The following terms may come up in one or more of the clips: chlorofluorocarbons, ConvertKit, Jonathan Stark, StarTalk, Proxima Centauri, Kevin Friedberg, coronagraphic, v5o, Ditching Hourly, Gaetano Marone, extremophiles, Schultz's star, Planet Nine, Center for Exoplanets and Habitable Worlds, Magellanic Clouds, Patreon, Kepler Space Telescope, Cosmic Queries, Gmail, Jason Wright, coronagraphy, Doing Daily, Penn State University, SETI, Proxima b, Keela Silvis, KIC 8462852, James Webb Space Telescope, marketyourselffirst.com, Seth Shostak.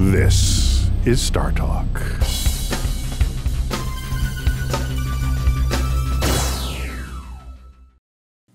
This is StarTalk.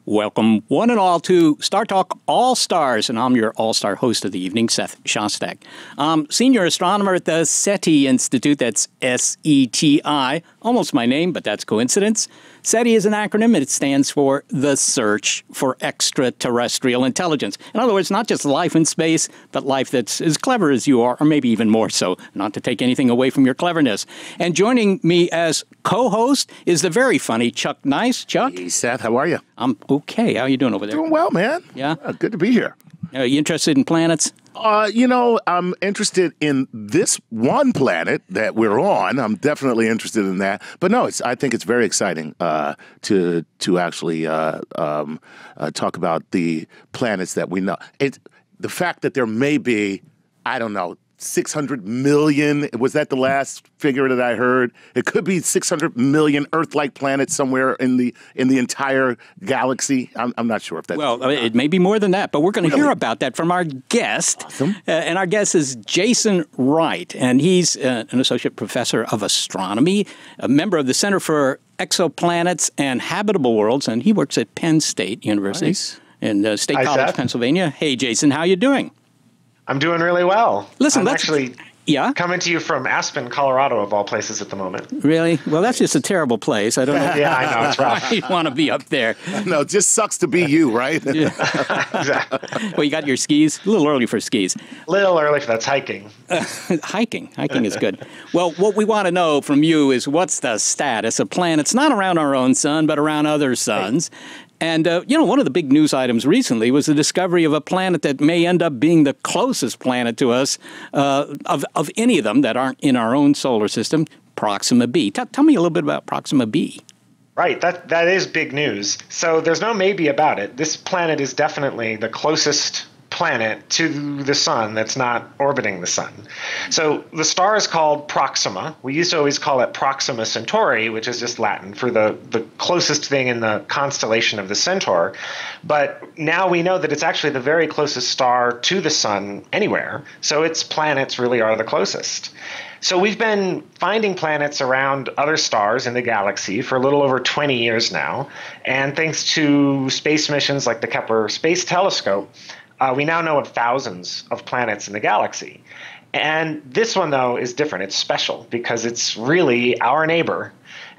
Welcome, one and all, to StarTalk All Stars, and I'm your all-star host of the evening, Seth Shostak. I'm senior astronomer at the SETI Institute, that's S-E-T-I, almost my name, but that's coincidence. SETI is an acronym, and it stands for the Search for Extraterrestrial Intelligence. In other words, not just life in space, but life that's as clever as you are, or maybe even more so, not to take anything away from your cleverness. And joining me as co-host is the very funny Chuck Nice. Chuck? Hey, Seth, how are you? I'm okay. How are you doing over there? Doing well, man. Yeah? Good to be here. Are you interested in planets? You know, I'm interested in this one planet that we're on. I'm definitely interested in that. But no, I think it's very exciting to actually talk about the planets that we know. The fact that there may be, I don't know, 600 million, was that the last figure that I heard? It could be 600 million Earth-like planets somewhere in the entire galaxy. I'm not sure if that's... Well, it may be more than that, but we're going to hear about that from our guest. Awesome. And our guest is Jason Wright, and he's an associate professor of astronomy, a member of the Center for Exoplanets and Habitable Worlds, and he works at Penn State University in State College, Seth. Pennsylvania. Hey, Jason, how you doing? I'm doing really well. Listen, I'm actually coming to you from Aspen, Colorado, of all places at the moment. Really? Well, that's just a terrible place. I don't know. Yeah, I know. It's rough. You want to be up there. No, it just sucks to be you, right? Exactly. Well, you got your skis? A little early for skis. A little early for that's hiking. Hiking. Hiking is good. Well, what we want to know from you is what's the status of planets, not around our own sun, but around other suns. Right. And, you know, one of the big news items recently was the discovery of a planet that may end up being the closest planet to us of any of them that aren't in our own solar system, Proxima b. Tell me a little bit about Proxima b. Right. That is big news. So there's no maybe about it. This planet is definitely the closest planet to the sun that's not orbiting the sun. So the star is called Proxima. We used to always call it Proxima Centauri, which is just Latin for the closest thing in the constellation of the Centaur. But now we know that it's actually the very closest star to the sun anywhere. So its planets really are the closest. So we've been finding planets around other stars in the galaxy for a little over 20 years now. And thanks to space missions like the Kepler Space Telescope, we now know of thousands of planets in the galaxy. And this one, though, is different. It's special because it's really our neighbor.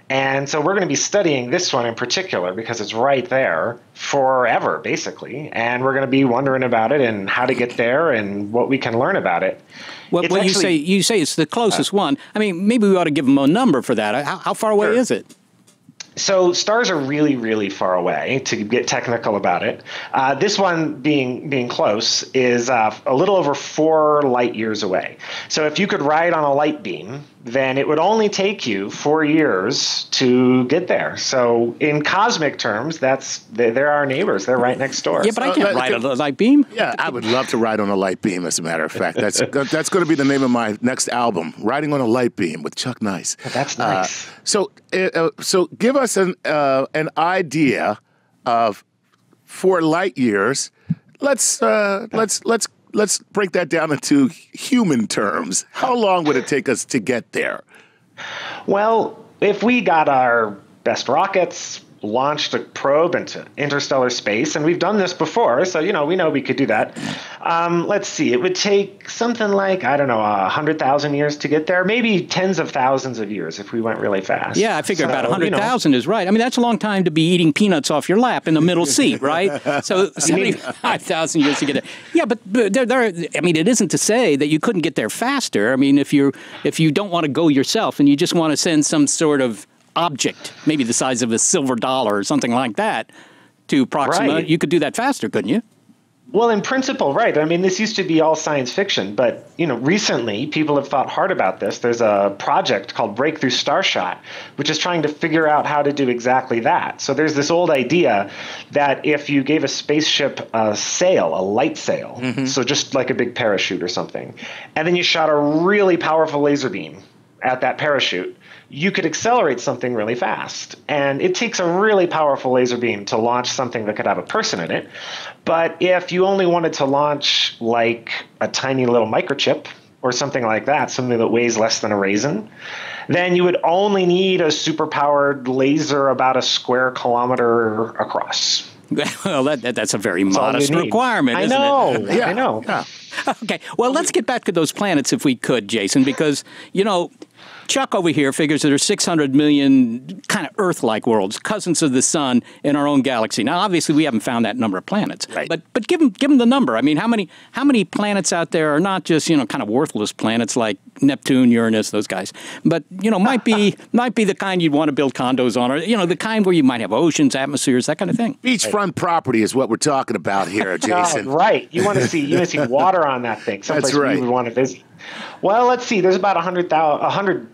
And so we're going to be studying this one in particular because it's right there forever, basically. And we're going to be wondering about it and how to get there and what we can learn about it. Well, when you say it's the closest one, I mean, maybe we ought to give them a number for that. How far away is it? So stars are really, really far away, to get technical about it. This one, being close, is a little over 4 light years away. So if you could ride on a light beam, then it would only take you 4 years to get there. So in cosmic terms, they're our neighbors. They're right next door. Yeah, but I can't ride on a light beam. Yeah, I would love to ride on a light beam, as a matter of fact. That's going to be the name of my next album, Riding on a Light Beam with Chuck Nice. That's nice. So give us an idea of 4 light years. Let's break that down into human terms. How long would it take us to get there? Well, if we got our best rockets, launched a probe into interstellar space, and we've done this before, so, you know, we know we could do that. Let's see, it would take something like, I don't know, 100,000 years to get there, maybe tens of thousands of years if we went really fast. Yeah, I figure about 100,000 is right. I mean, that's a long time to be eating peanuts off your lap in the middle seat, right? So 75,000 years to get there. Yeah, but I mean, it isn't to say that you couldn't get there faster. I mean, if you don't want to go yourself and you just want to send some sort of object, maybe the size of a silver dollar or something like that, to Proxima, you could do that faster, couldn't you? Well, in principle, right. I mean, this used to be all science fiction, but, you know, recently people have thought hard about this. There's a project called Breakthrough Starshot, which is trying to figure out how to do exactly that. So there's this old idea that if you gave a spaceship a sail, a light sail, so just like a big parachute or something, and then you shot a really powerful laser beam at that parachute, you could accelerate something really fast. And it takes a really powerful laser beam to launch something that could have a person in it. But if you only wanted to launch like a tiny little microchip or something like that, something that weighs less than a raisin, then you would only need a superpowered laser about a square kilometer across. Well, that's a very modest requirement, isn't it? I know. Yeah. I know. Yeah. Okay. Well, let's get back to those planets if we could, Jason, because, you know, Chuck over here figures there are 600 million kind of Earth-like worlds, cousins of the sun in our own galaxy. Now, obviously, we haven't found that number of planets, right. But give them the number. I mean, how many planets out there are not just, you know, kind of worthless planets like Neptune, Uranus, those guys, but, you know, might be the kind you'd want to build condos on, or, you know, the kind where you might have oceans, atmospheres, that kind of thing. Beachfront property is what we're talking about here, Jason. Oh, right. You want to see water on that thing. Someplace that's right. You would want to visit. Well, let's see. There's about 100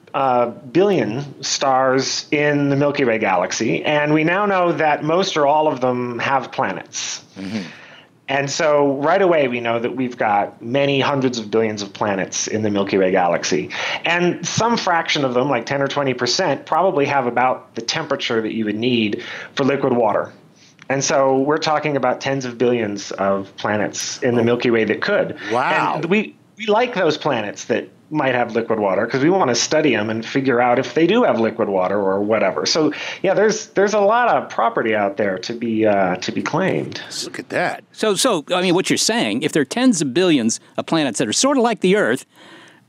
billion stars in the Milky Way galaxy, and we now know that most or all of them have planets. Mm-hmm. And so right away we know that we've got many hundreds of billions of planets in the Milky Way galaxy. And some fraction of them, like 10 or 20%, probably have about the temperature that you would need for liquid water. And so we're talking about tens of billions of planets in the Milky Way that could. Wow. And we like those planets that might have liquid water because we want to study them and figure out if they do have liquid water or whatever. So yeah, there's a lot of property out there to be claimed. Look at that. So I mean, what you're saying, if there are tens of billions of planets that are sort of like the Earth,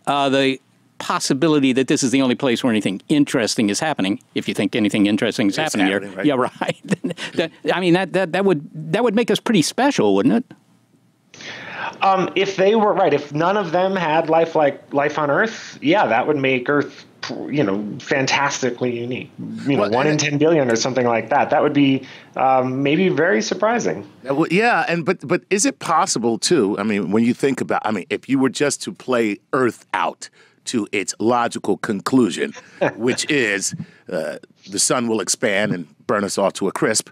the possibility that this is the only place where anything interesting is happening, if you think anything interesting is happening here, right? Yeah, right. I mean, that would make us pretty special, wouldn't it? If they were right, if none of them had life on Earth, yeah, that would make Earth, you know, fantastically unique. You know, well, 1 in 10 billion or something like that. That would be maybe very surprising. Yeah, and but is it possible too? I mean, when you think about, I mean, if you were just to play Earth out to its logical conclusion, which is the sun will expand and burn us all to a crisp.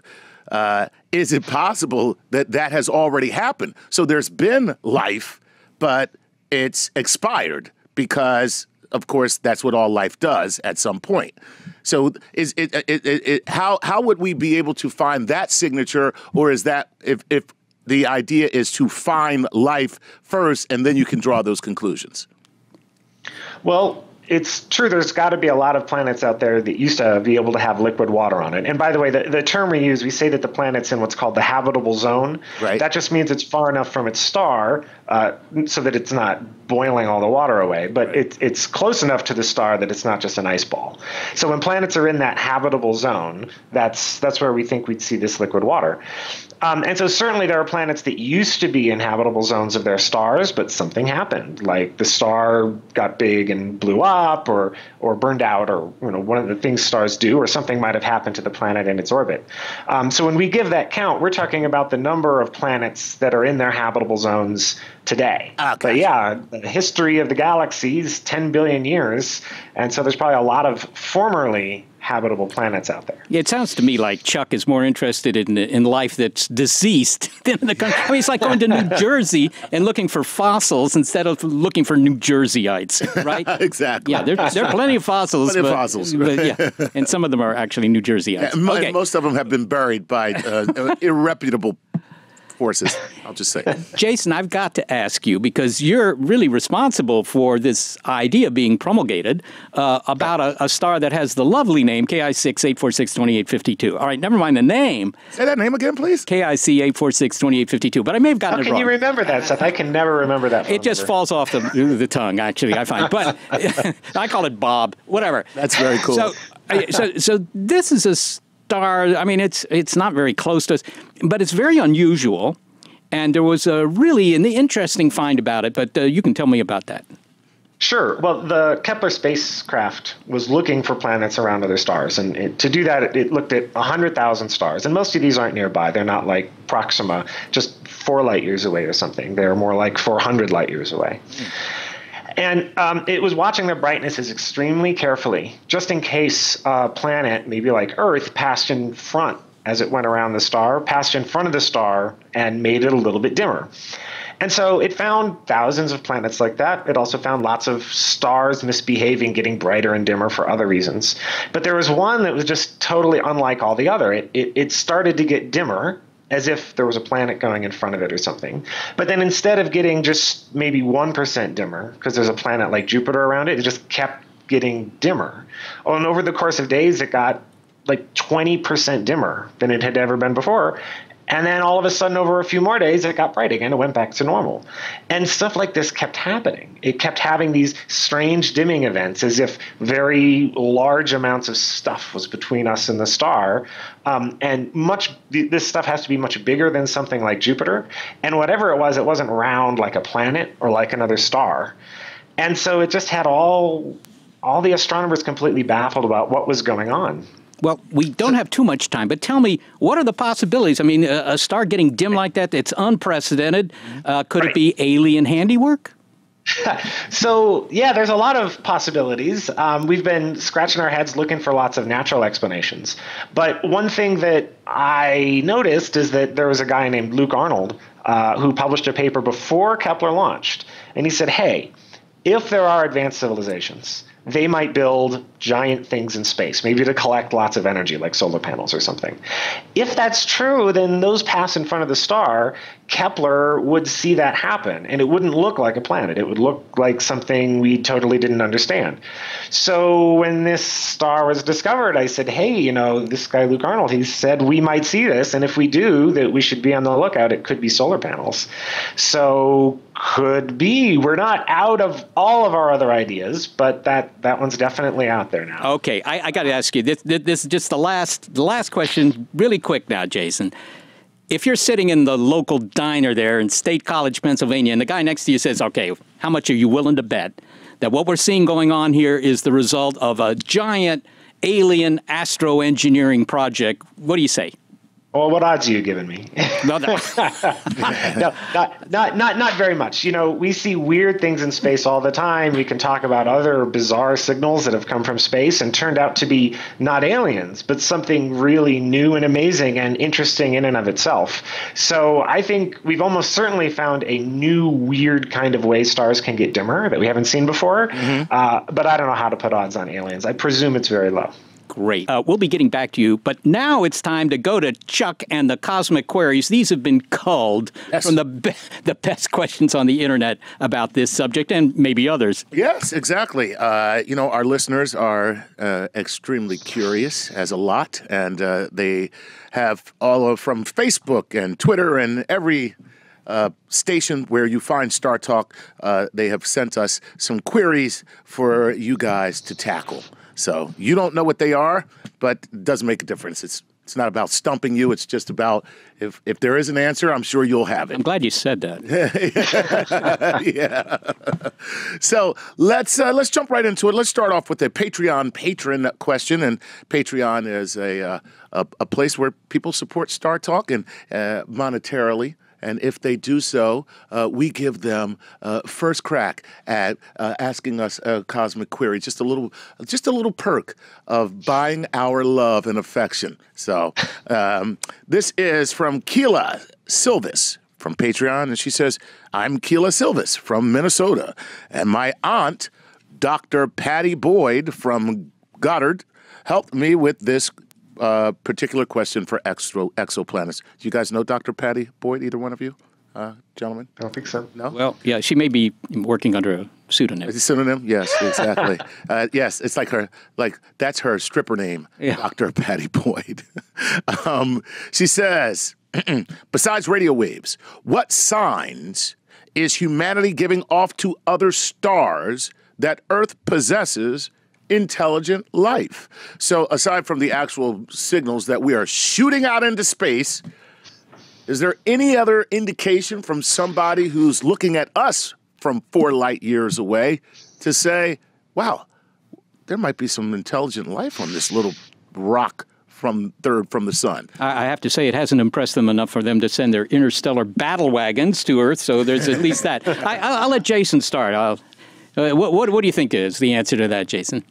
Is it possible that that has already happened? So there's been life, but it's expired because, of course, that's what all life does at some point. So is how would we be able to find that signature, or is that if the idea is to find life first and then you can draw those conclusions? Well, it's true, there's got to be a lot of planets out there that used to be able to have liquid water on it. And by the way, the term we use, we say that the planet's in what's called the habitable zone. Right. That just means it's far enough from its star so that it's not boiling all the water away, but right. it's close enough to the star that it's not just an ice ball. So when planets are in that habitable zone, that's where we think we'd see this liquid water. And so certainly there are planets that used to be in habitable zones of their stars, but something happened, like the star got big and blew up or burned out, or you know, one of the things stars do, or something might have happened to the planet in its orbit. So when we give that count, we're talking about the number of planets that are in their habitable zones today. Okay. But yeah, the history of the galaxy is 10 billion years, and so there's probably a lot of formerly habitable planets out there. Yeah, it sounds to me like Chuck is more interested in life that's deceased than in the country. I mean, it's like going to New Jersey and looking for fossils instead of looking for New Jerseyites, right? Exactly. Yeah, there are plenty of fossils. Plenty of fossils. But, yeah, and some of them are actually New Jerseyites. Yeah, okay. Most of them have been buried by irreputable forces, I'll just say. Jason, I've got to ask you, because you're really responsible for this idea being promulgated about a star that has the lovely name KIC 8462852. All right, never mind the name. Say that name again, please. KIC 8462852, but I may have gotten it wrong. How can you remember that, Seth? I can never remember that. It just falls off the tongue, actually, I find. But I call it Bob, whatever. That's very cool. So this is a star. I mean, it's not very close to us, but it's very unusual. And there was a really an interesting find about it, but you can tell me about that. Sure. Well, the Kepler spacecraft was looking for planets around other stars. And to do that, it looked at 100,000 stars. And most of these aren't nearby. They're not like Proxima, just 4 light years away or something. They're more like 400 light years away. Mm. And it was watching their brightnesses extremely carefully, just in case a planet, maybe like Earth, passed in front as it went around the star, passed in front of the star and made it a little bit dimmer. And so it found thousands of planets like that. It also found lots of stars misbehaving, getting brighter and dimmer for other reasons. But there was one that was just totally unlike all the other. It started to get dimmer as if there was a planet going in front of it or something. But then instead of getting just maybe 1% dimmer, because there's a planet like Jupiter around it, it just kept getting dimmer. And over the course of days, it got like 20% dimmer than it had ever been before. And then all of a sudden, over a few more days, it got bright again. It went back to normal. And stuff like this kept happening. It kept having these strange dimming events as if very large amounts of stuff was between us and the star. And this stuff has to be much bigger than something like Jupiter. And whatever it wasn't round like a planet or like another star. And so it just had all the astronomers completely baffled about what was going on. Well, we don't have too much time, but tell me, what are the possibilities? I mean, a star getting dim like that, it's unprecedented. Could it be alien handiwork? So, yeah, there's a lot of possibilities. We've been scratching our heads looking for lots of natural explanations. But one thing that I noticed is that there was a guy named Luke Arnold who published a paper before Kepler launched. And he said, hey, if there are advanced civilizations, they might build giant things in space, maybe to collect lots of energy, like solar panels or something. If that's true, then those pass in front of the star, Kepler would see that happen, and it wouldn't look like a planet. It would look like something we totally didn't understand. So when this star was discovered, I said, hey, you know, this guy Luke Arnold, he said we might see this, and if we do, that we should be on the lookout. It could be solar panels. So could be. We're not out of all of our other ideas, but that one's definitely out there now. Okay, I got to ask you, this is just the last question, really quick now, Jason. If you're sitting in the local diner there in State College, Pennsylvania, and the guy next to you says, okay, how much are you willing to bet that what we're seeing going on here is the result of a giant alien astro-engineering project, what do you say? Well, what odds are you giving me? No, not very much. You know, we see weird things in space all the time. We can talk about other bizarre signals that have come from space and turned out to be not aliens, but something really new and amazing and interesting in and of itself. So I think we've almost certainly found a new weird kind of way stars can get dimmer that we haven't seen before. But I don't know how to put odds on aliens. I presume it's very low. Great. We'll be getting back to you, but now it's time to go to Chuck and the cosmic queries. These have been culled from the best questions on the internet about this subject and maybe others. Yes, exactly. You know, our listeners are extremely curious, as a lot, and they have all of from Facebook and Twitter and every station where you find StarTalk. They have sent us some queries for you guys to tackle. So you don't know what they are, but it doesn't make a difference. It's not about stumping you. It's just about if there is an answer, I'm sure you'll have it. I'm glad you said that. Yeah. So let's jump right into it. Let's start off with a Patreon patron question. And Patreon is a place where people support StarTalk and monetarily. And if they do so, we give them first crack at asking us a cosmic query. Just a little perk of buying our love and affection. So this is from Keela Silvis from Patreon, and she says, "I'm Keela Silvis from Minnesota, and my aunt, Dr. Patty Boyd from Goddard, helped me with this." Particular question for exoplanets. Do you guys know Dr. Patty Boyd, either one of you, gentlemen? I don't think so. No? Well, yeah, she may be working under a pseudonym. Is it a pseudonym? Yes, exactly. Yes, it's like her, that's her stripper name, yeah. Dr. Patty Boyd. She says, besides radio waves, what signs is humanity giving off to other stars that Earth possesses intelligent life? So aside from the actual signals that we are shooting out into space, is there any other indication from somebody who's looking at us from 4 light years away to say, wow, there might be some intelligent life on this little rock from the sun? I have to say it hasn't impressed them enough for them to send their interstellar battle wagons to Earth, so there's at least that. I'll let Jason start. What do you think is the answer to that, Jason?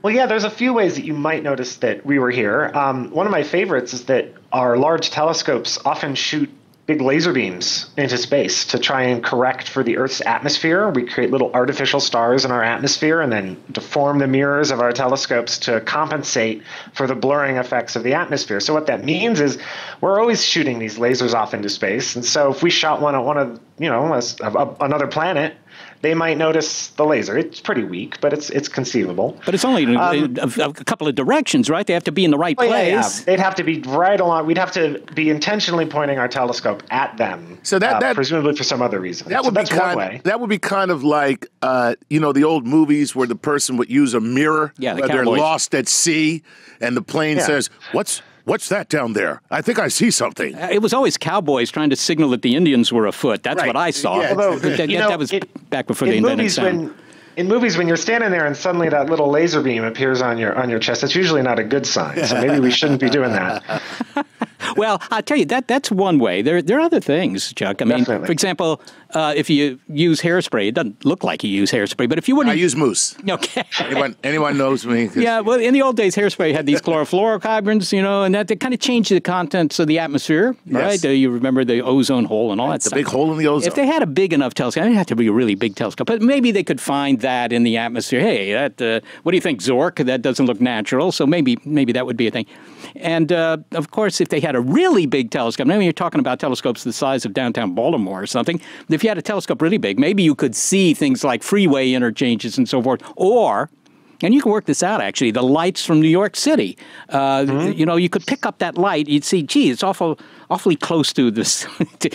Well, yeah, there's a few ways that you might notice that we were here. One of my favorites is that our large telescopes often shoot big laser beams into space to try and correct for the Earth's atmosphere. We create little artificial stars in our atmosphere and then deform the mirrors of our telescopes to compensate for the blurring effects of the atmosphere. So what that means is we're always shooting these lasers off into space. And so if we shot one at one of, you know, another planet, they might notice the laser. It's pretty weak, but it's conceivable. But it's only a couple of directions, right? They have to be in the right place. Yeah. They'd have to be right along. We'd have to be intentionally pointing our telescope at them, so that presumably for some other reason. That would be kind of like, you know, the old movies where the person would use a mirror. Yeah, they're lost at sea, and the plane says, What's that down there? I think I see something. It was always cowboys trying to signal that the Indians were afoot. That's what I saw. Yeah. Although, that was back before they invented sound. In movies, when you're standing there and suddenly that little laser beam appears on your chest, that's usually not a good sign. So maybe we shouldn't be doing that. Well, I'll tell you, that's one way. There are other things, Chuck. I mean, for example, if you use hairspray, it doesn't look like you use hairspray, but if you wouldn't... I use mousse. Okay. Anyone knows me. Yeah, well, in the old days, hairspray had these chlorofluorocarbons, you know, and that kind of changed the contents of the atmosphere, right? You remember the ozone hole and all that stuff. The big hole in the ozone. If they had a big enough telescope, it didn't have to be a really big telescope, but maybe they could find that in the atmosphere. Hey, what do you think, Zork? That doesn't look natural, so maybe that would be a thing. And, of course, if they had a really big telescope, now you're talking about telescopes the size of downtown Baltimore or something, if you had a telescope really big, maybe you could see things like freeway interchanges and so forth, or... And you can work this out, actually. The lights from New York City, you know, you could pick up that light. You'd see, gee, it's awfully close to this.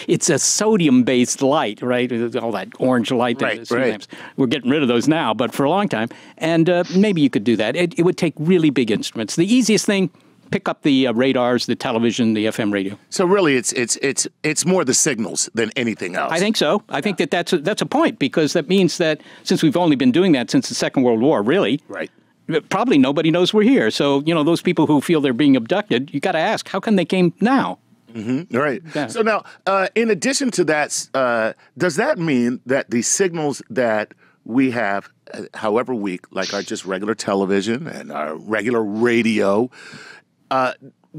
It's a sodium-based light, right? All that orange light. Right. We're getting rid of those now, but for a long time. And maybe you could do that. It would take really big instruments. The easiest thing, pick up the radars, the television, the FM radio. So really, it's more the signals than anything else. I think so. I think that's a point, because that means that since we've only been doing that since the Second World War, really, probably nobody knows we're here. So, you know, those people who feel they're being abducted, you got to ask, how come they came now? Yeah. So now, in addition to that, does that mean that the signals that we have, however weak, like our just regular television and our regular radio,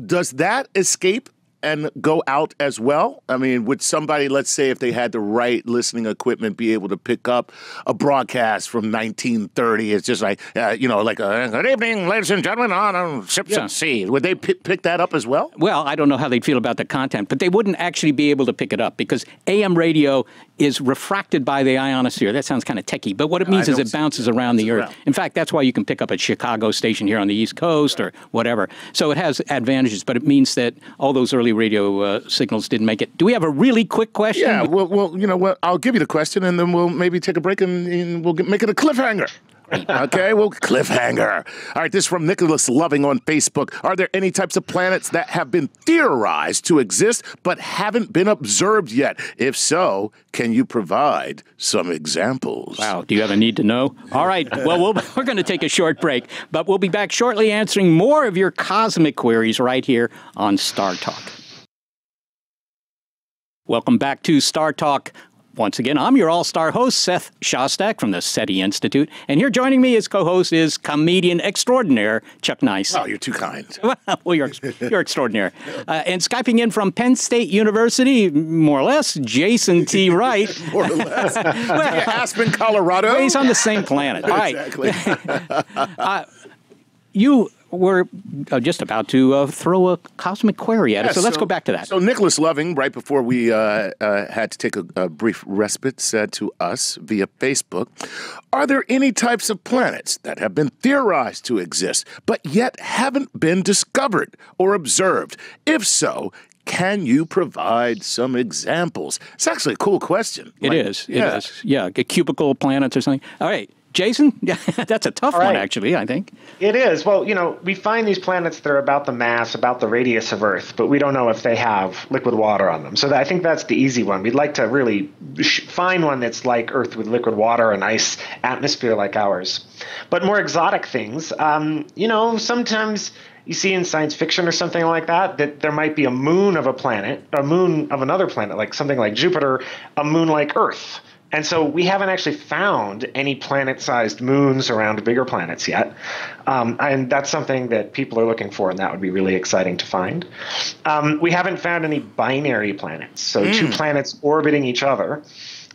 does that escape and go out as well? I mean, would somebody, let's say, if they had the right listening equipment, be able to pick up a broadcast from 1930? It's just like, you know, like, good evening, ladies and gentlemen, on ships and sea. Would they pick that up as well? Well, I don't know how they'd feel about the content, but they wouldn't actually be able to pick it up because AM radio is refracted by the ionosphere. That sounds kind of techie, but what it means is it bounces around the Earth. In fact, that's why you can pick up a Chicago station here on the East Coast or whatever. So it has advantages, but it means that all those early radio signals didn't make it. Do we have a really quick question? Yeah, well, you know what? I'll give you the question, and then we'll maybe take a break, and we'll make it a cliffhanger. Okay, well, cliffhanger. All right, this is from Nicholas Loving on Facebook. Are there any types of planets that have been theorized to exist but haven't been observed yet? If so, can you provide some examples? Wow, do you have a need to know? All right, well, we're going to take a short break, but we'll be back shortly answering more of your cosmic queries right here on Star Talk. Welcome back to Star Talk. Once again, I'm your all-star host, Seth Shostak from the SETI Institute, and here joining me as co-host is comedian extraordinaire Chuck Nice. Oh, you're too kind. Well, you're extraordinary. And Skyping in from Penn State University, more or less, Jason T. Wright. More or less. Aspen, Colorado. Well, he's on the same planet. All right. Exactly. We're just about to throw a cosmic query at us, so let's go back to that. So Nicholas Loving, right before we had to take a brief respite, said to us via Facebook, are there any types of planets that have been theorized to exist, but yet haven't been discovered or observed? If so, can you provide some examples? It's actually a cool question. It is. Cubicle planets or something. All right. Jason, that's a tough one, actually, I think. It is. Well, you know, we find these planets that are about the mass, about the radius of Earth, but we don't know if they have liquid water on them. So I think that's the easy one. We'd like to really find one that's like Earth with liquid water and ice atmosphere like ours. But more exotic things, you know, sometimes you see in science fiction or something like that, that there might be a moon of a planet, a moon of another planet, like something like Jupiter, a moon like Earth. And so we haven't actually found any planet-sized moons around bigger planets yet. And that's something that people are looking for, and that would be really exciting to find. We haven't found any binary planets, so two planets orbiting each other.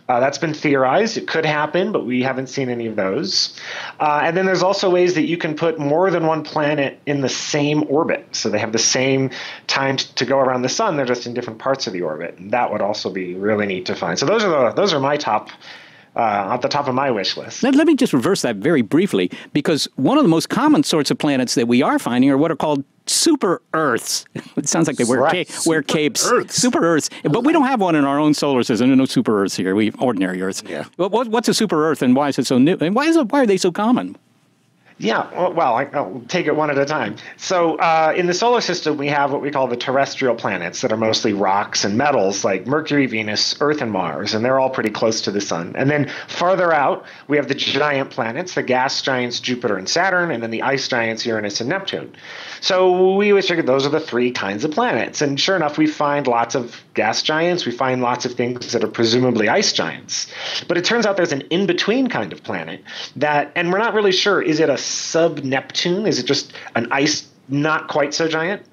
That's been theorized. It could happen, but we haven't seen any of those. And then there's also ways that you can put more than one planet in the same orbit. So they have the same time to go around the sun. They're just in different parts of the orbit. And that would also be really neat to find. So those are my top, at the top of my wish list. Now, let me just reverse that very briefly, because one of the most common sorts of planets that we are finding are what are called super Earths. It sounds like they wear capes. Super Earths. But we don't have one in our own solar system. There are no super Earths here. We have ordinary Earths. Yeah. But what's a super Earth, and why is it so new? And why are they so common? Yeah, well, I'll take it one at a time. So in the solar system, we have what we call the terrestrial planets that are mostly rocks and metals, like Mercury, Venus, Earth, and Mars, and they're all pretty close to the sun. And then farther out, we have the giant planets, the gas giants Jupiter and Saturn, and then the ice giants Uranus and Neptune. So we always figured those are the three kinds of planets. And sure enough, we find lots of gas giants. We find lots of things that are presumably ice giants. But it turns out there's an in-between kind of planet that, and we're not really sure, is it a sub-Neptune? Is it just an ice not quite so giant?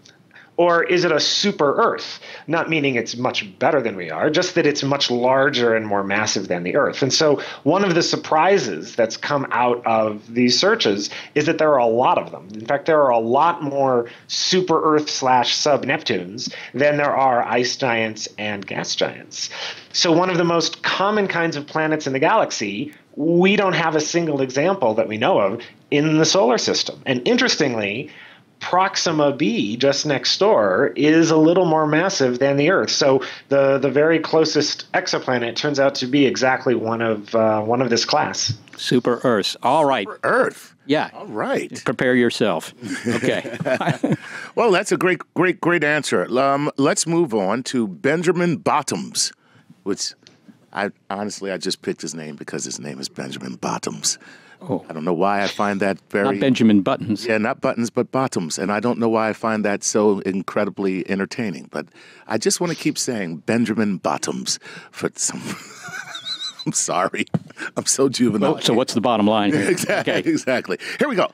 Or is it a super-Earth? Not meaning it's much better than we are, just that it's much larger and more massive than the Earth. And so one of the surprises that's come out of these searches is that there are a lot of them. In fact, there are a lot more super-Earth / sub-Neptunes than there are ice giants and gas giants. So one of the most common kinds of planets in the galaxy, we don't have a single example that we know of in the solar system. And interestingly, Proxima b, just next door, is a little more massive than the Earth. So the very closest exoplanet turns out to be exactly one of this class. Super Earth. All right. Super Earth. Yeah. All right. Prepare yourself. Okay. Well, that's a great answer. Let's move on to Benjamin Bottoms, which I honestly just picked his name because his name is Benjamin Bottoms. Oh. I don't know why I find that very... Not Benjamin Buttons. Yeah, not Buttons, but Bottoms. And I don't know why I find that so incredibly entertaining. But I just want to keep saying Benjamin Bottoms for some... I'm sorry. I'm so juvenile. Oh, so what's the bottom line here? Exactly. Okay. Exactly. Here we go.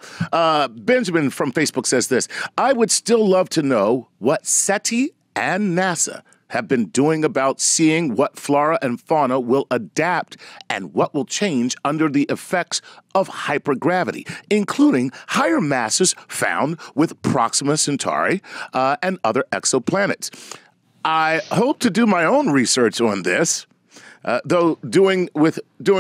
Benjamin from Facebook says this. I would still love to know what SETI and NASA have been doing about seeing what flora and fauna will adapt and what will change under the effects of hypergravity, including higher masses found with Proxima Centauri and other exoplanets. I hope to do my own research on this, though doing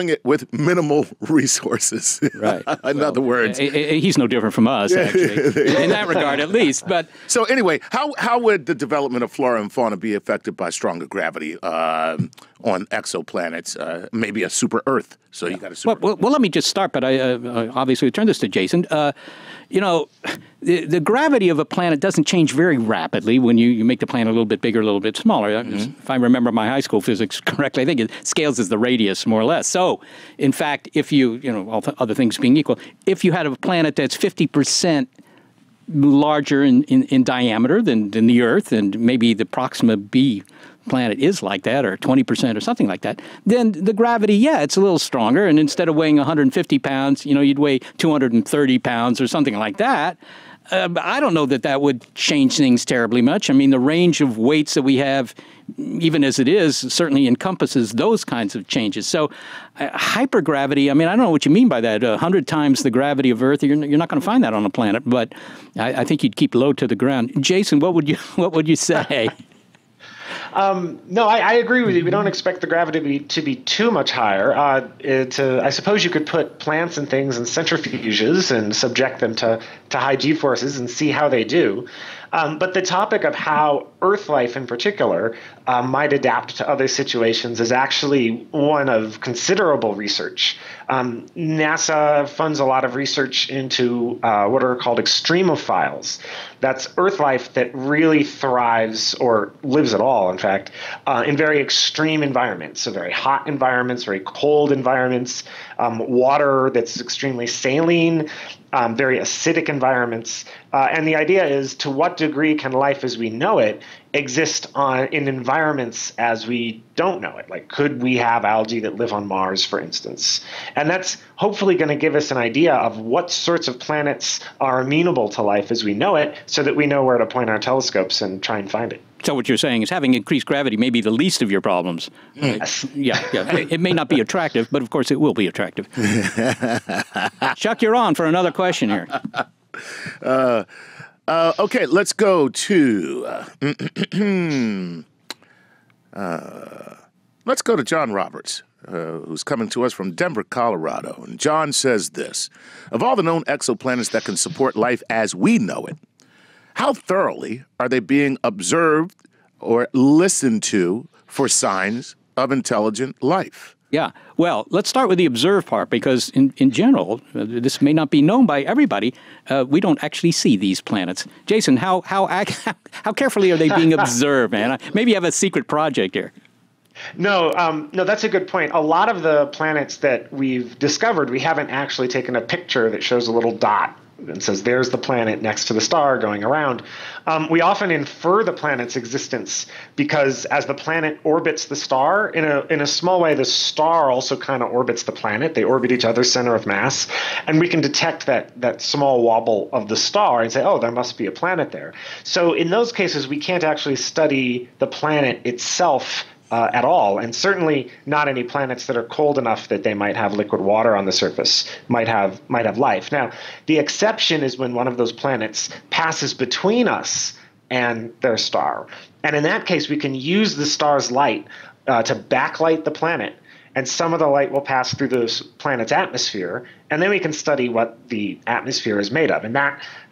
it with minimal resources. Right. In other words, he's no different from us, actually, in that regard, at least. But so anyway, how would the development of flora and fauna be affected by stronger gravity on exoplanets? Maybe a super Earth. So you got a super. Well, let me just start. But I obviously turn this to Jason. You know, the gravity of a planet doesn't change very rapidly when you make the planet a little bit bigger, a little bit smaller. Mm-hmm. If I remember my high school physics correctly, I think it scales as the radius, more or less. So, in fact, if you know, all other things being equal, if you had a planet that's 50% larger in diameter than the Earth, and maybe the Proxima b planet is like that, or 20% or something like that, then the gravity, yeah, it's a little stronger. And instead of weighing 150 pounds, you know, you'd weigh 230 pounds or something like that. I don't know that that would change things terribly much. I mean, the range of weights that we have, even as it is, certainly encompasses those kinds of changes. So hypergravity, I mean, I don't know what you mean by that. 100 times the gravity of Earth, you're not going to find that on a planet, but I think you'd keep low to the ground. Jason, what would you say? No, I agree with you. We don't expect the gravity to be too much higher. I suppose you could put plants and things in centrifuges and subject them to high G-forces and see how they do. But the topic of how Earth life in particular might adapt to other situations is actually one of considerable research. NASA funds a lot of research into what are called extremophiles. That's Earth life that really thrives or lives at all, in fact, in very extreme environments. So very hot environments, very cold environments, water that's extremely saline, very acidic environments. And the idea is, to what degree can life as we know it exist in environments as we don't know it. Like, could we have algae that live on Mars, for instance? And that's hopefully going to give us an idea of what sorts of planets are amenable to life as we know it, so that we know where to point our telescopes and try and find it. So what you're saying is having increased gravity may be the least of your problems. Yes. Yeah. It may not be attractive, but of course it will be attractive. Chuck, you're on for another question here. Okay, let's go to let's go to John Roberts, who's coming to us from Denver, Colorado. And John says this: of all the known exoplanets that can support life as we know it, how thoroughly are they being observed or listened to for signs of intelligent life? Yeah. Well, let's start with the observe part, because in general, this may not be known by everybody. We don't actually see these planets. Jason, how carefully are they being observed, man? Maybe you have a secret project here. No, no, that's a good point. A lot of the planets that we've discovered, we haven't actually taken a picture that shows a little dot and says, there's the planet next to the star going around. We often infer the planet's existence because as the planet orbits the star, in a small way, the star also kind of orbits the planet. They orbit each other's center of mass. And we can detect that small wobble of the star and say, oh, there must be a planet there. So in those cases, we can't actually study the planet itself at all, and certainly not any planets that are cold enough that they might have liquid water on the surface, might have life. Now, the exception is when one of those planets passes between us and their star. And in that case, we can use the star's light to backlight the planet, and some of the light will pass through the planet's atmosphere, and then we can study what the atmosphere is made of. And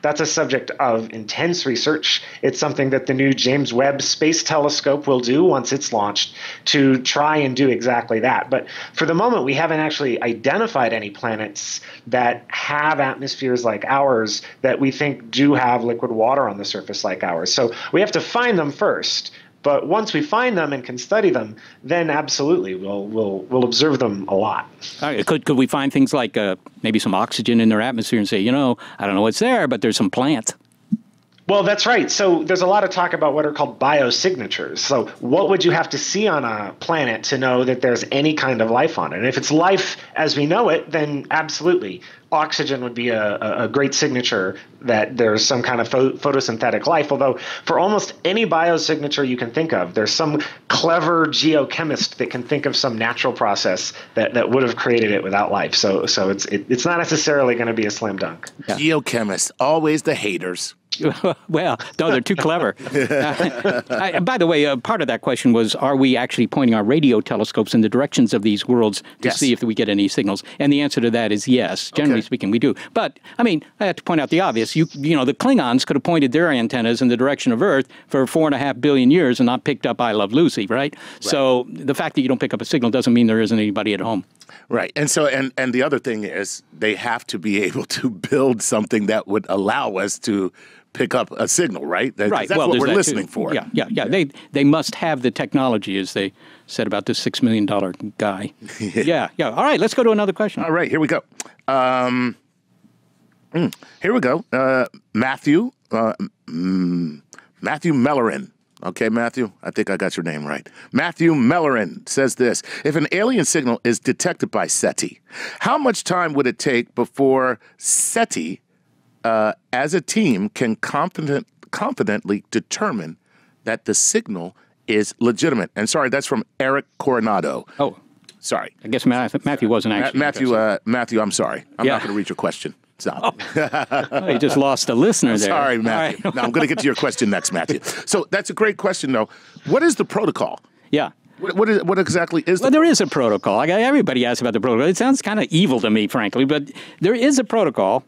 that's a subject of intense research. It's something that the new James Webb Space Telescope will do once it's launched, to try and do exactly that. But for the moment, we haven't actually identified any planets that have atmospheres like ours, that we think do have liquid water on the surface like ours. So we have to find them first. But once we find them and can study them, then absolutely we'll observe them a lot. All right. Could we find things like maybe some oxygen in their atmosphere and say, you know, I don't know what's there, but there's some plant? Well, that's right. So there's a lot of talk about what are called biosignatures. So what would you have to see on a planet to know that there's any kind of life on it? And if it's life as we know it, then absolutely oxygen would be a great signature that there's some kind of photosynthetic life. Although for almost any biosignature you can think of, there's some clever geochemist that can think of some natural process that would have created it without life. So it's not necessarily going to be a slam dunk. Yeah. Geochemists, always the haters. Well, no, they're too clever. By the way, part of that question was, are we actually pointing our radio telescopes in the directions of these worlds to see if we get any signals? And the answer to that is yes. Generally speaking, we do. But, I mean, I have to point out the obvious. You know, the Klingons could have pointed their antennas in the direction of Earth for 4.5 billion years and not picked up I Love Lucy, right? So the fact that you don't pick up a signal doesn't mean there isn't anybody at home. Right. And so, and the other thing is, they have to be able to build something that would allow us to pick up a signal, right? That's well, what we're listening for. Yeah. They must have the technology, as they said about this $6 million guy. Yeah. All right, let's go to another question. All right, here we go. Matthew. Matthew Mellerin. Okay, Matthew, I think I got your name right. Matthew Mellerin says this: if an alien signal is detected by SETI, how much time would it take before SETI as a team can confidently determine that the signal is legitimate? And sorry, that's from Eric Coronado. Oh, sorry. I guess Matthew wasn't actually. Matthew, I'm sorry. I'm not going to read your question. Stop. Oh, you just lost a listener there. Sorry, Matthew. Right. No, I'm going to get to your question next, Matthew. So that's a great question, though. What is the protocol? Yeah. What exactly is that? Well, there is a protocol. Everybody asks about the protocol. It sounds kind of evil to me, frankly, but there is a protocol.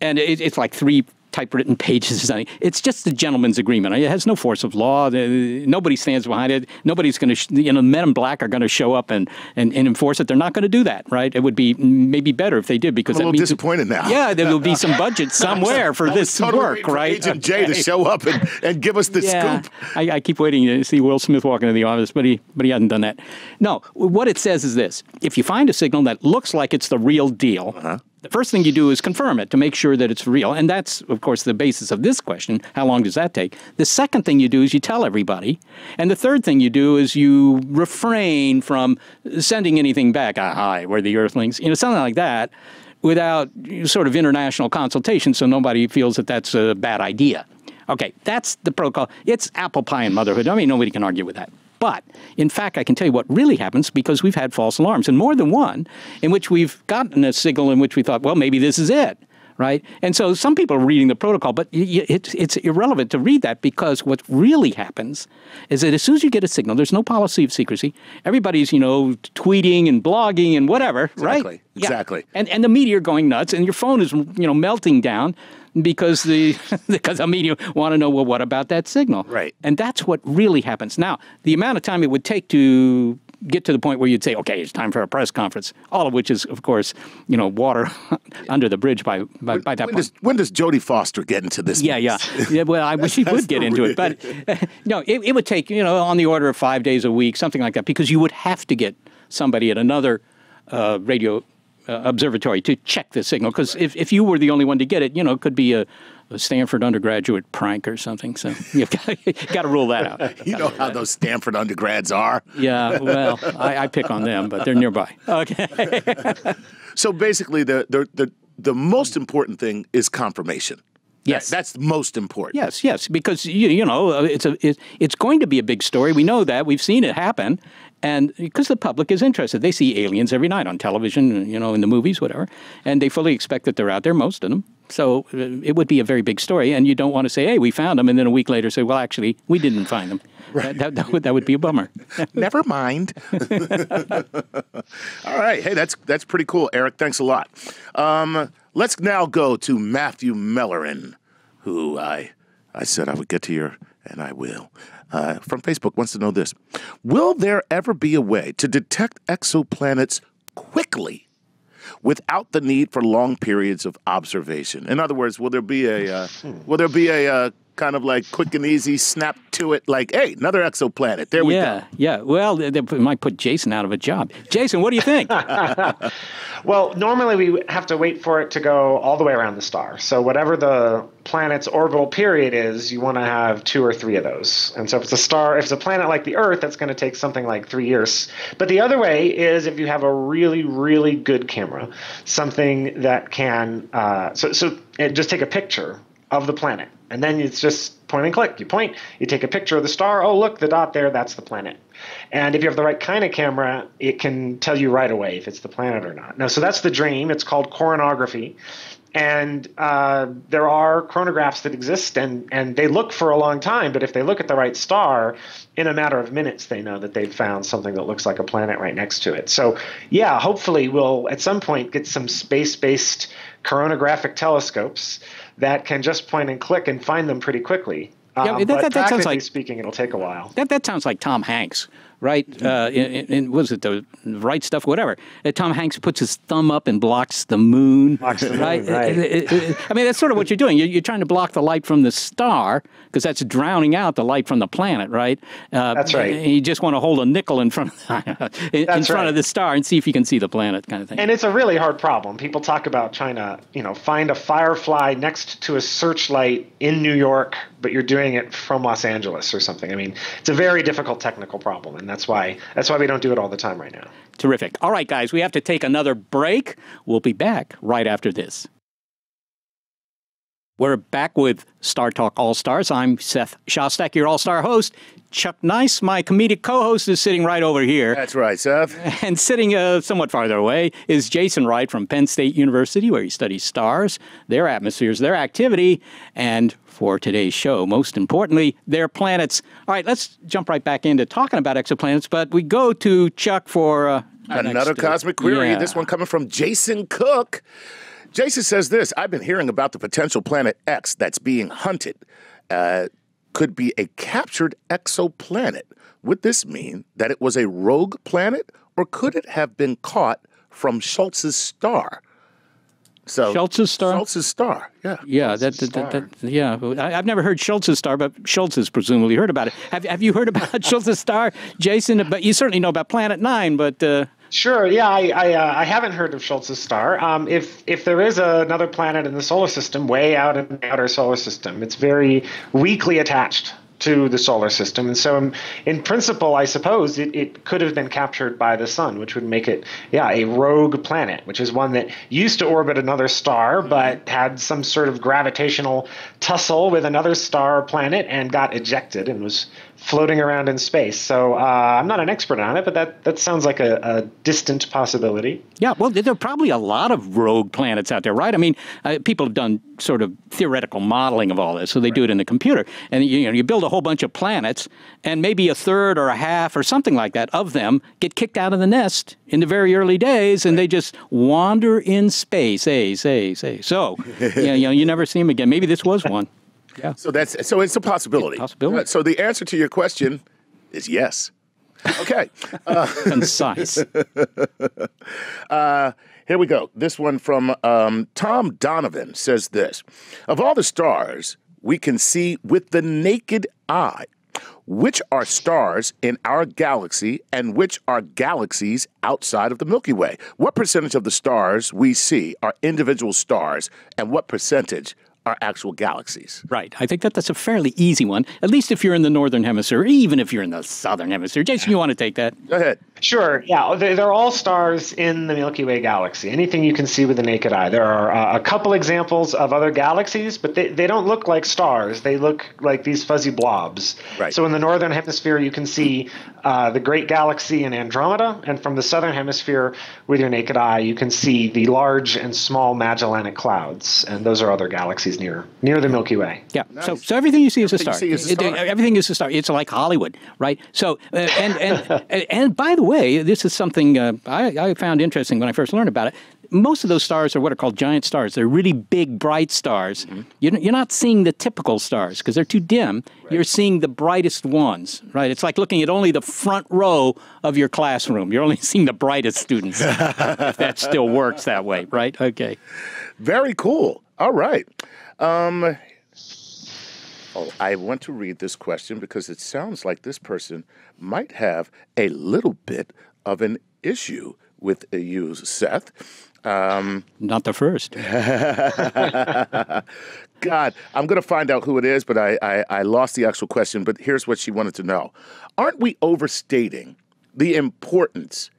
And it's like 3 typewritten pages or something. It's just the gentleman's agreement. It has no force of law. Nobody stands behind it. Nobody's going to, men in black are going to show up and enforce it. They're not going to do that, right? It would be maybe better if they did, because I'm a little disappointed now. Yeah, there will be some budget somewhere for this work, right? Agent Jay to show up and give us the scoop. I keep waiting to see Will Smith walk into the office, but he hasn't done that. No, what it says is this: if you find a signal that looks like it's the real deal, the first thing you do is confirm it to make sure that it's real. And that's, of course, the basis of this question. How long does that take? The second thing you do is you tell everybody. And the third thing you do is you refrain from sending anything back. Hi, we're the Earthlings, you know, something like that, without sort of international consultation, so nobody feels that that's a bad idea. Okay, that's the protocol. It's apple pie and motherhood. I mean, nobody can argue with that. But, in fact, I can tell you what really happens, because we've had false alarms, and more than one, in which we've gotten a signal in which we thought, well, maybe this is it, right? And so some people are reading the protocol, but it's irrelevant to read that, because what really happens is that as soon as you get a signal, there's no policy of secrecy. Everybody's, you know, tweeting and blogging and whatever, right? Exactly. Yeah. And the media are going nuts, and your phone is, you know, melting down, because the media want to know, well, what about that signal? Right. And that's what really happens. Now, the amount of time it would take to get to the point where you'd say, okay, it's time for a press conference, all of which is, of course, you know, water under the bridge by that point. When does Jodie Foster get into this? Yeah. Well, I wish she would get into it. But, no, it would take, you know, on the order of 5 days a week, something like that, because you would have to get somebody at another radio observatory to check the signal, because if you were the only one to get it, you know, it could be a Stanford undergraduate prank or something. So you've got to rule that out. You know how those Stanford undergrads are. Yeah, well, I pick on them, but they're nearby. Okay. So basically, the most important thing is confirmation. Yes, that's most important. Yes, because you know it's going to be a big story. We know that. We've seen it happen, and because the public is interested, they see aliens every night on television, you know, in the movies, whatever, and they fully expect that they're out there, most of them. So it would be a very big story, and you don't want to say, "Hey, we found them," and then a week later say, "Well, actually, we didn't find them." Right. That would be a bummer. Never mind. All right. Hey, that's pretty cool, Eric. Thanks a lot. Let's now go to Matthew Mellerin, who I said I would get to your, and I will, from Facebook, wants to know this. Will there ever be a way to detect exoplanets quickly without the need for long periods of observation? In other words, will there be a kind of like quick and easy snap to it, like, hey, another exoplanet, there we go. Yeah, well, they might put Jason out of a job. Jason, what do you think? Well, normally we have to wait for it to go all the way around the star. So whatever the planet's orbital period is, you want to have 2 or 3 of those. And so if it's a star, if it's a planet like the Earth, that's going to take something like 3 years. But the other way is if you have a really, really good camera, something that can, so just take a picture of the planet. And then it's just point and click. You point, you take a picture of the star. Oh, look, the dot there, that's the planet. And if you have the right kind of camera, it can tell you right away if it's the planet or not. Now, so that's the dream. It's called coronography. And there are chronographs that exist, and they look for a long time. But if they look at the right star, in a matter of minutes, they know that they've found something that looks like a planet right next to it. So, yeah, hopefully we'll at some point get some space-based coronographic telescopes that can just point and click and find them pretty quickly. Yeah, that sounds like, speaking, it'll take a while. That sounds like Tom Hanks, right? Was it the Right Stuff, whatever? Tom Hanks puts his thumb up and blocks the moon. Right? I mean, that's sort of what you're doing. You're trying to block the light from the star, because that's drowning out the light from the planet, right? That's right. And you just want to hold a nickel in front of the star and see if you can see the planet, kind of thing. And it's a really hard problem. People talk about trying to, you know, find a firefly next to a searchlight in New York, but you're doing it from Los Angeles or something. I mean, it's a very difficult technical problem, and that's why we don't do it all the time right now. Terrific. All right, guys, we have to take another break. We'll be back right after this. We're back with StarTalk All-Stars. I'm Seth Shostak, your all-star host. Chuck Nice, my comedic co-host, is sitting right over here. That's right, Seth. And sitting somewhat farther away is Jason Wright from Penn State University, where he studies stars, their atmospheres, their activity, and for today's show, most importantly, their planets. All right, let's jump right back into talking about exoplanets, but we go to Chuck for... another cosmic query, this one coming from Jason Cook. Jason says this, I've been hearing about the potential planet X that's being hunted. Could be a captured exoplanet. Would this mean that it was a rogue planet, or could it have been caught from Schultz's star? So Schultz's star? Schultz's star, yeah. Yeah, yeah. I've never heard Schultz's star, but Schultz has presumably heard about it. Have you heard about Schultz's star, Jason? But you certainly know about Planet Nine, but... Sure. Yeah, I haven't heard of Schultz's star. If there is another planet in the solar system, way out in the outer solar system, it's very weakly attached to the solar system. And so in principle, I suppose it could have been captured by the sun, which would make it, yeah, a rogue planet, which is one that used to orbit another star, but had some sort of gravitational tussle with another star or planet and got ejected and was floating around in space. So I'm not an expert on it, but that sounds like a distant possibility. Yeah, well, there are probably a lot of rogue planets out there, right? I mean, people have done sort of theoretical modeling of all this, so they do it in the computer. And you build a whole bunch of planets, and maybe a third or a half or something like that of them get kicked out of the nest in the very early days, and they just wander in space. So you never see them again. Maybe this was one. Yeah. So it's a possibility. So the answer to your question is yes. Okay. Concise. Here we go. This one from Tom Donovan says this. Of all the stars we can see with the naked eye, which are stars in our galaxy and which are galaxies outside of the Milky Way? What percentage of the stars we see are individual stars, and what percentage are actual galaxies? Right. I think that's a fairly easy one, at least if you're in the northern hemisphere, even if you're in the southern hemisphere. Jason, you want to take that? Go ahead. Sure. Yeah, they're all stars in the Milky Way galaxy, anything you can see with the naked eye. There are a couple examples of other galaxies, but they don't look like stars. They look like these fuzzy blobs. Right. So in the northern hemisphere, you can see the Great Galaxy and Andromeda, and from the southern hemisphere, with your naked eye, you can see the large and small Magellanic Clouds, and those are other galaxies near the Milky Way. Yeah. Nice. So everything you see is a star. Everything is a star. It's like Hollywood, right? So and by the way, this is something I found interesting when I first learned about it. Most of those stars are what are called giant stars. They're really big, bright stars. Mm-hmm. You're not seeing the typical stars because they're too dim. Right. You're seeing the brightest ones, right? It's like looking at only the front row of your classroom. You're only seeing the brightest students, if that still works that way, right? Okay. Very cool. All right. I want to read this question because it sounds like this person might have a little bit of an issue with you, Seth. Not the first. God, I'm going to find out who it is, but I lost the actual question. But here's what she wanted to know. Aren't we overstating the importance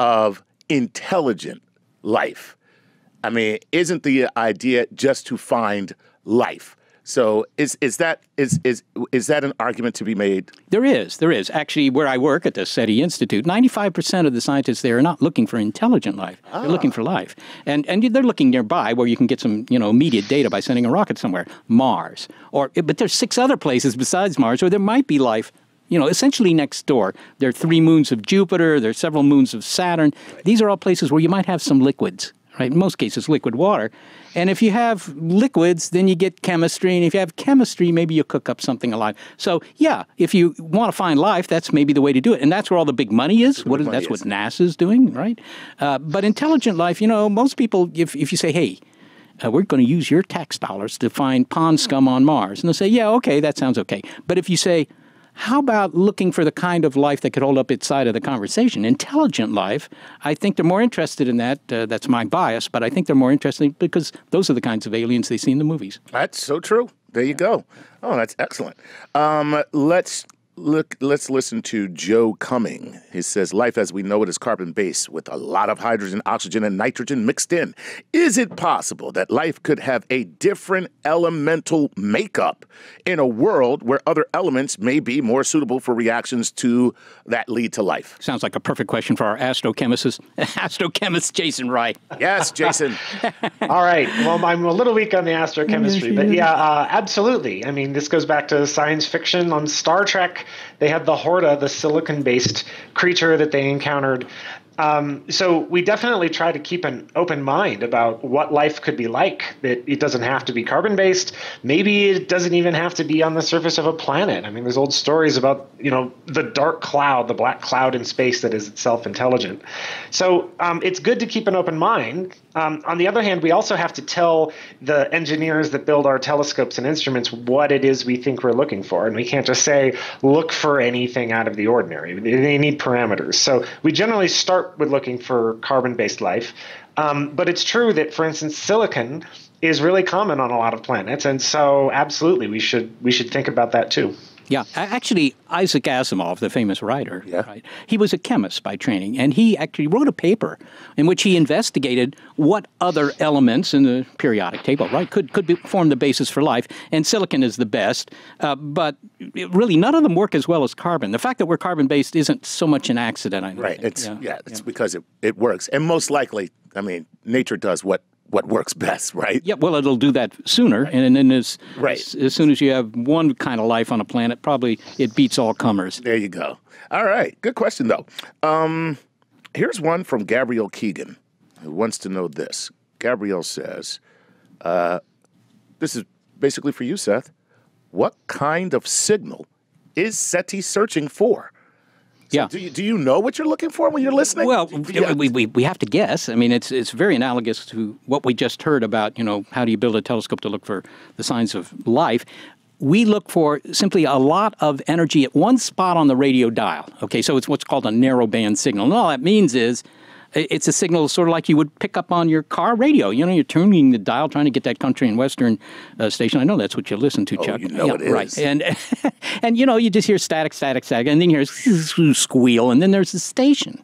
of intelligent life? I mean, isn't the idea just to find life? So is that an argument to be made? There is. Actually, where I work at the SETI Institute, 95% of the scientists there are not looking for intelligent life. Ah. They're looking for life. And they're looking nearby where you can get some, immediate data by sending a rocket somewhere, Mars. But there's 6 other places besides Mars where there might be life. Essentially next door. There are 3 moons of Jupiter, there are several moons of Saturn. Right. These are all places where you might have some liquids. Right? In most cases, liquid water. And if you have liquids, then you get chemistry. And if you have chemistry, maybe you cook up something alive. So, yeah, if you want to find life, that's maybe the way to do it. And that's where all the big money is. That's what NASA's doing, right? But intelligent life, most people, if you say, hey, we're going to use your tax dollars to find pond scum on Mars. And they'll say, yeah, okay, that sounds okay. But if you say, how about looking for the kind of life that could hold up its side of the conversation? Intelligent life, I think they're more interested in that. That's my bias, but I think they're more interested because those are the kinds of aliens they see in the movies. That's so true. There you go. Oh, that's excellent. Let's listen to Joe Cumming. He says, life as we know it is carbon-based with a lot of hydrogen, oxygen, and nitrogen mixed in. Is it possible that life could have a different elemental makeup in a world where other elements may be more suitable for reactions to that lead to life? Sounds like a perfect question for our astrochemist Jason Wright. Yes, Jason. All right. Well, I'm a little weak on the astrochemistry, but yeah, absolutely. I mean, this goes back to science fiction. On Star Trek, they had the Horta, the silicon-based creature that they encountered. So we definitely try to keep an open mind about what life could be like. It doesn't have to be carbon-based. Maybe it doesn't even have to be on the surface of a planet. I mean, there's old stories about, the dark cloud, the black cloud in space that is itself intelligent. So it's good to keep an open mind. On the other hand, we also have to tell the engineers that build our telescopes and instruments what it is we think we're looking for. And we can't just say, look for anything out of the ordinary. They need parameters. So we generally start start with looking for carbon-based life. But it's true that, for instance, silicon is really common on a lot of planets, and so absolutely we should think about that too. Yeah, actually, Isaac Asimov, the famous writer, right, he was a chemist by training, and he actually wrote a paper in which he investigated what other elements in the periodic table, right, could form the basis for life, and silicon is the best, but really none of them work as well as carbon. The fact that we're carbon-based isn't so much an accident, I think. It's because it works, and most likely, I mean, nature does what works best, right? Yeah, well, it'll do that sooner, and then as soon as you have one kind of life on a planet, probably it beats all comers. There you go. All right, good question, though. Here's one from Gabrielle Keegan, who wants to know this. Gabrielle says, this is basically for you, Seth. What kind of signal is SETI searching for? So do you know what you're looking for when you're listening? Well, we have to guess. I mean, it's very analogous to what we just heard about, you know, how do you build a telescope to look for the signs of life? We look for simply a lot of energy at one spot on the radio dial. Okay, so it's what's called a narrow band signal. And all that means is it's a signal sort of like you would pick up on your car radio. You know, you're tuning the dial, trying to get that country and western station. I know that's what you listen to, Chuck. You know it is. Right. And, you know, you just hear static, static, static, and then you hear squeal, and then there's the station.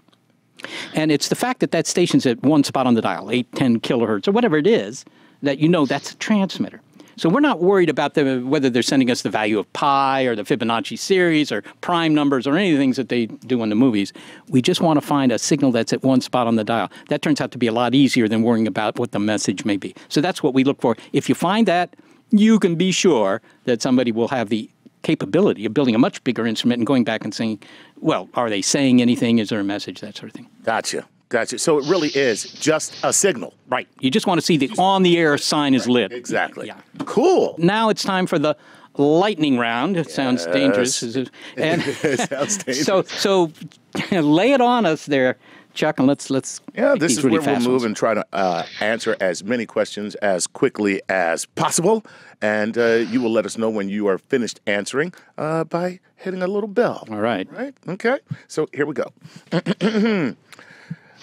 And it's the fact that that station's at one spot on the dial, 8, 10 kilohertz, or whatever it is, that you know that's a transmitter. So we're not worried about whether they're sending us the value of pi or the Fibonacci series or prime numbers or any of the things that they do in the movies. We just want to find a signal that's at one spot on the dial. That turns out to be a lot easier than worrying about what the message may be. So that's what we look for. If you find that, you can be sure that somebody will have the capability of building a much bigger instrument and going back and saying, well, are they saying anything? Is there a message? That sort of thing. Gotcha. Gotcha. So it really is just a signal. Right. You just want to see the on-the-air sign is lit. Exactly. Yeah. Cool. Now it's time for the lightning round. It sounds dangerous. And it sounds dangerous. So lay it on us there, Chuck, and let's this is really where we'll move and try to answer as many questions as quickly as possible. And you will let us know when you are finished answering by hitting a little bell. All right. Right? Okay. So here we go.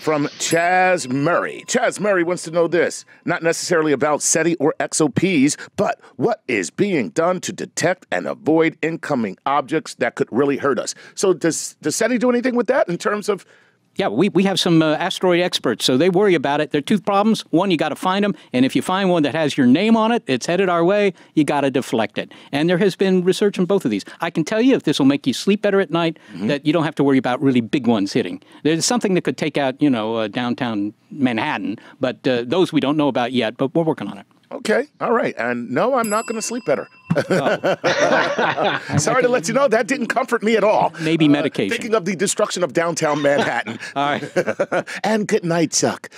From Chaz Murray. Chaz Murray wants to know this, not necessarily about SETI or XOPs, but what is being done to detect and avoid incoming objects that could really hurt us? So does SETI do anything with that in terms of... Yeah, we have some asteroid experts, so they worry about it. There are two problems. One, you got to find them, and if you find one that has your name on it, it's headed our way, you got to deflect it. And there has been research on both of these. I can tell you, if this will make you sleep better at night, that you don't have to worry about really big ones hitting. There's something that could take out, you know, downtown Manhattan, but those we don't know about yet, but we're working on it. Okay, all right, and no, I'm not going to sleep better. Sorry to let you know, that didn't comfort me at all. Maybe medication. Thinking of the destruction of downtown Manhattan. All right. And good night, Chuck.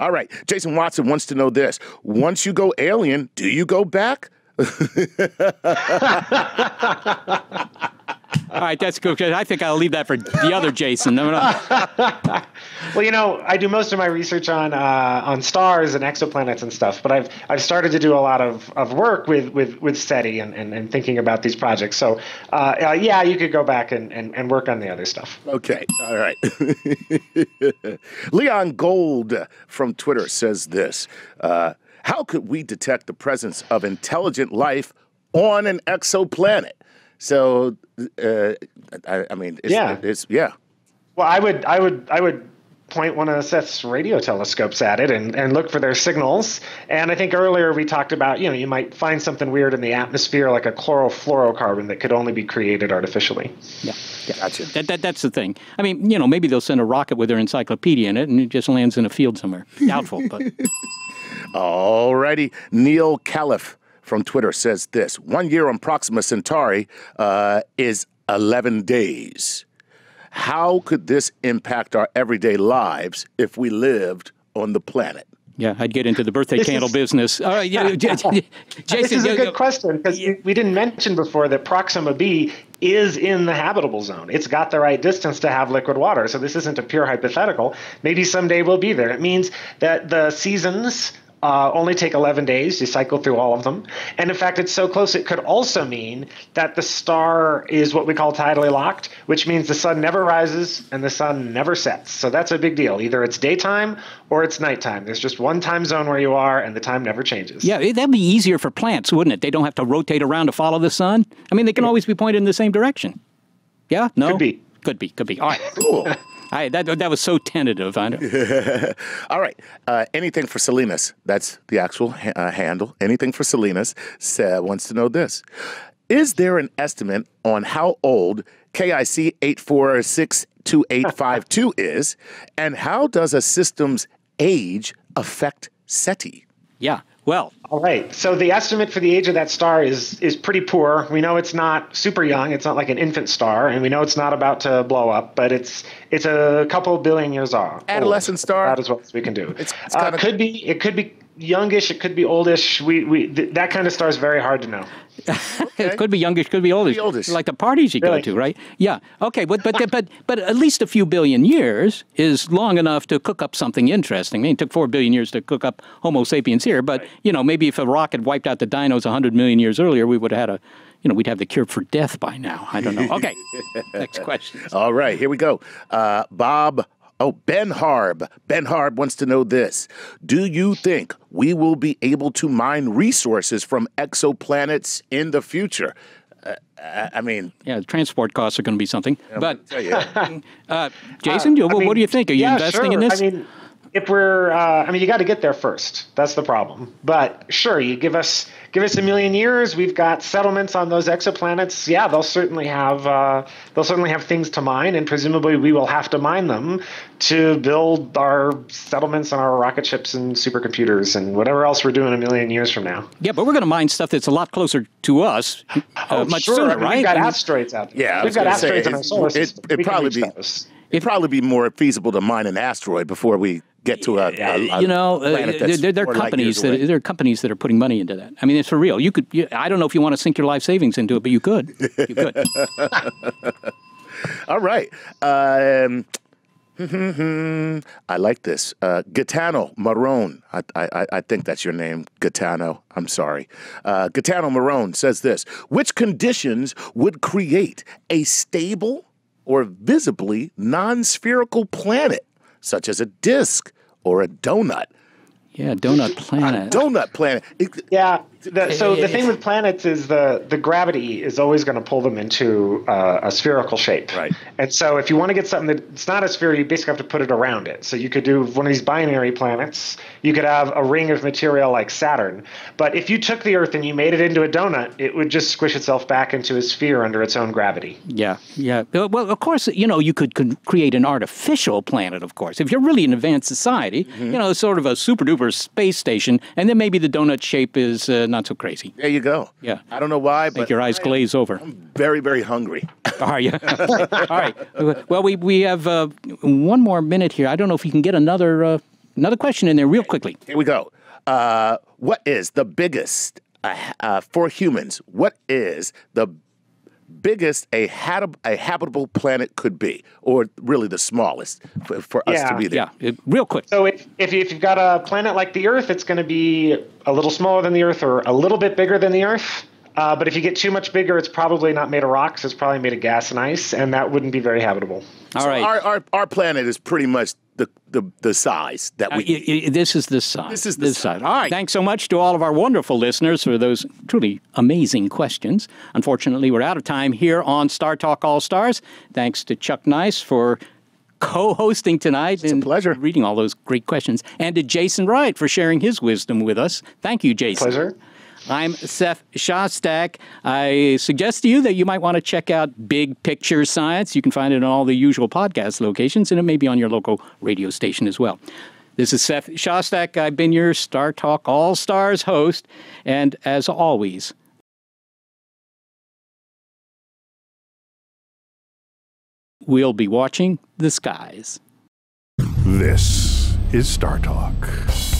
All right, Jason Watson wants to know this. Once you go alien, do you go back? All right, that's good. I think I'll leave that for the other Jason. No. Well, you know, I do most of my research on stars and exoplanets and stuff, but I've started to do a lot of work with SETI and thinking about these projects. So, yeah, you could go back and work on the other stuff. Okay, all right. Leon Gold from Twitter says this, how could we detect the presence of intelligent life on an exoplanet? So, I mean, it's. Well, I would point one of Seth's radio telescopes at it and look for their signals. And I think earlier we talked about, you know, you might find something weird in the atmosphere, like a chlorofluorocarbon that could only be created artificially. Yeah, gotcha. That's the thing. I mean, you know, maybe they'll send a rocket with their encyclopedia in it, and it just lands in a field somewhere. Doubtful, but. All righty, Neil Califf from Twitter says this, 1 year on Proxima Centauri is 11 days. How could this impact our everyday lives if we lived on the planet? Yeah, I'd get into the birthday candle business. All right, yeah, Jason, this is a good question, because we didn't mention before that Proxima b is in the habitable zone. It's got the right distance to have liquid water, so this isn't a pure hypothetical. Maybe someday we'll be there. It means that the seasons only take 11 days. You cycle through all of them. And in fact, it's so close, it could also mean that the star is what we call tidally locked, which means the sun never rises and the sun never sets. So that's a big deal. Either it's daytime or it's nighttime. There's just one time zone where you are and the time never changes. Yeah, that'd be easier for plants, wouldn't it? They don't have to rotate around to follow the sun. I mean, they can always be pointed in the same direction. Yeah? No? Could be. Could be. Could be. All right. Cool. That was so tentative. I know. All right. Anything for Salinas? That's the actual handle. Anything for Salinas wants to know this. Is there an estimate on how old KIC 8462852 is, and how does a system's age affect SETI? Yeah. Well, all right. So the estimate for the age of that star is pretty poor. We know it's not super young. It's not like an infant star, and we know it's not about to blow up. But it's a couple billion years old. Adolescent star. About as well as we can do. It's kind of... It could be youngish. It could be oldish. That kind of star is very hard to know. Okay. It could be youngish. Could be oldish. Like the parties you go to, right? Yeah. Okay. But at least a few billion years is long enough to cook up something interesting. I mean, it took 4 billion years to cook up Homo sapiens here, but right. You know, maybe if a rock had wiped out the dinos 100 million years earlier, we would have had we'd have the cure for death by now. I don't know. Okay, next question. All right, here we go. Ben Harb. Ben Harb wants to know this. Do you think we will be able to mine resources from exoplanets in the future? I mean... Yeah, transport costs are going to be something. But, Jason, what do you think? Are you investing in this? I mean, if we're, you got to get there first. That's the problem. But sure, you give us a million years. We've got settlements on those exoplanets. Yeah, they'll certainly have things to mine, and presumably we will have to mine them to build our settlements and our rocket ships and supercomputers and whatever else we're doing a million years from now. Yeah, but we're going to mine stuff that's a lot closer to us, much sooner, right? We've got asteroids out there. Yeah, we've got asteroids in our solar system. It'd probably be more feasible to mine an asteroid before we get to there are companies that are putting money into that. I mean, it's for real. I don't know if you want to sink your life savings into it, but you could. You could. All right. I like this. Gaetano Marone. I think that's your name, Gaetano. I'm sorry. Gaetano Marone says this. Which conditions would create a stable or visibly non-spherical planet, such as a disk or a donut? Yeah, donut planet. A donut planet. Yeah. So the thing with planets is the gravity is always going to pull them into a spherical shape. Right. And so if you want to get something that's not a sphere, you basically have to put it around it. So you could do one of these binary planets. You could have a ring of material like Saturn. But if you took the Earth and you made it into a donut, it would just squish itself back into a sphere under its own gravity. Yeah, yeah. Well, of course, you could create an artificial planet, of course. If you're really an advanced society, sort of a super-duper space station, and then maybe the donut shape is... not so crazy. There you go. Yeah. I don't know why, but... Make your eyes glaze over. I'm very, very hungry. Are you? All right. Well, we have one more minute here. I don't know if you can get another question in there real quickly. Here we go. What is the biggest, for humans, what is the biggest a habitable planet could be, or really the smallest for us to be there? Yeah, real quick. So if you've got a planet like the Earth, it's going to be a little smaller than the Earth or a little bit bigger than the Earth. But if you get too much bigger, it's probably not made of rocks. It's probably made of gas and ice, and that wouldn't be very habitable. All right. Our planet is pretty much the size that we need. This is the size. This is the size. All right. Thanks so much to all of our wonderful listeners for those truly amazing questions. Unfortunately, we're out of time here on Star Talk All Stars. Thanks to Chuck Nice for co-hosting tonight. It's a pleasure. Reading all those great questions. And to Jason Wright for sharing his wisdom with us. Thank you, Jason. Pleasure. I'm Seth Shostak. I suggest to you that you might want to check out Big Picture Science. You can find it on all the usual podcast locations, and it may be on your local radio station as well. This is Seth Shostak. I've been your Star Talk All Stars host, and as always... we'll be watching the skies. This is Star Talk.